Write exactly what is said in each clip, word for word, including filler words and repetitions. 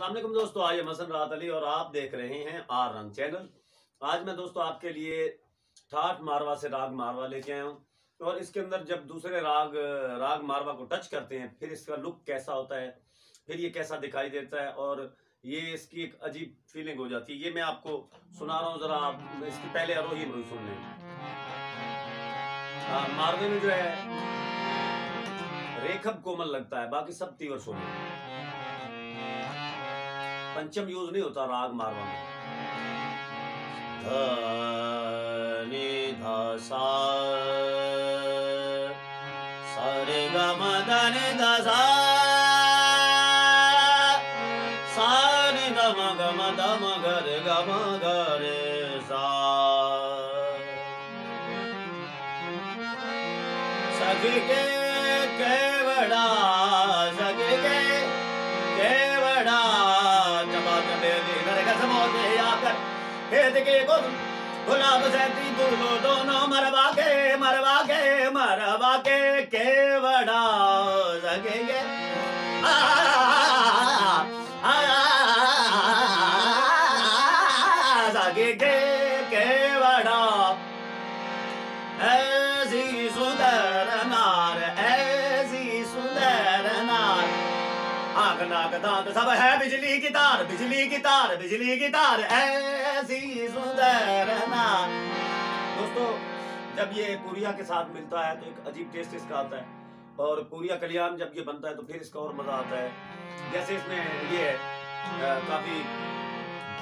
अस्सलाम वालेकुम दोस्तों, आई एम हसन राहत और आप देख रहे हैं आर रंग चैनल। आज मैं दोस्तों आपके लिए ठाठ मारवा से राग मारवा लेके आया हूँ। और इसके अंदर जब दूसरे राग राग मारवा को टच करते हैं फिर इसका लुक कैसा होता है, फिर ये कैसा दिखाई देता है और ये इसकी एक अजीब फीलिंग हो जाती है। ये मैं आपको सुना रहा हूँ, जरा आप इसकी पहले आरोही भी सुन लें। मारवे में जो है रेखब कोमल लगता है, बाकी सब तीवर सुन, पंचम यूज नहीं होता राग मारवा में। धा नि धा सा सा रे गा मा धा नि धा सा सा नि धा मा गा मा धा मा गा रे गा मा गा रे सा सखी के केवड़ा सखी के केवड़ा गुलाब सैती दूलो दोनों मरवा के मरवा के मरवा के केवड़ा सके के आ सके के केवड़ा ऐसी सुंदर नार ऐसी सुंदर नार आंख नाक दांत सब है बिजली की तार बिजली की तार बिजली की तार ऐसी सुंदर नार। दोस्तों जब ये पुरिया के साथ मिलता है तो एक अजीब टेस्ट इसका आता है, और पुरिया कल्याण जब ये बनता है तो फिर इसका और मजा आता है। जैसे इसमें ये आ, काफी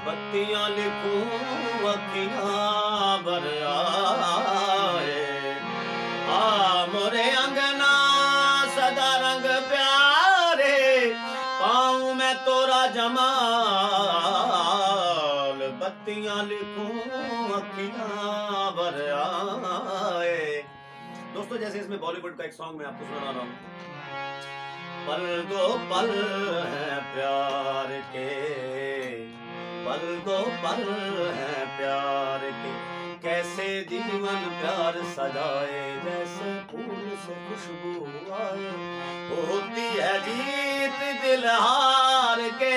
बत्तियां लिखूं बत्तियां भर आए आ मोरे अंगना सदा रंग प्यारे पाऊं मैं तोरा जमा बत्तियां लिखूं अखियां भर आए। दोस्तों जैसे इसमें बॉलीवुड का एक सॉन्ग मैं आपको सुना रहा हूँ। पल दो पल है प्यार के पल दो पल है प्यार के कैसे जीवन प्यार सजाए जैसे फूल से खुशबू आए होती है जीत दिल हार के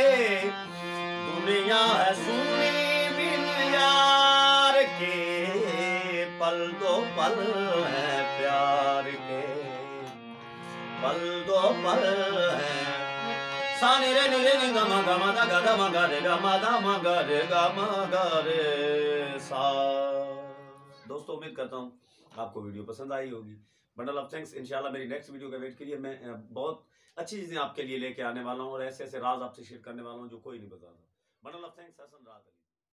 दुनिया है सुनी पल दो पल है प्यार के पल दो पल है सा नि रे नि रे नि गा मा गा मा धा गा धा मा गा रे गा मा धा मा गा रे गा मा गा रे सा। दोस्तों उम्मीद करता हूँ आपको वीडियो पसंद आई होगी। Bundle of thanks. इंशाल्लाह मेरी नेक्स्ट वीडियो का वेट करिए। मैं बहुत अच्छी चीज़ें आपके लिए लेके आने वाला हूँ और ऐसे ऐसे राज आपसे शेयर करने वाला हूँ जो कोई नहीं बता रहा। बंडल ऑफ थैंक्स हसन राहत।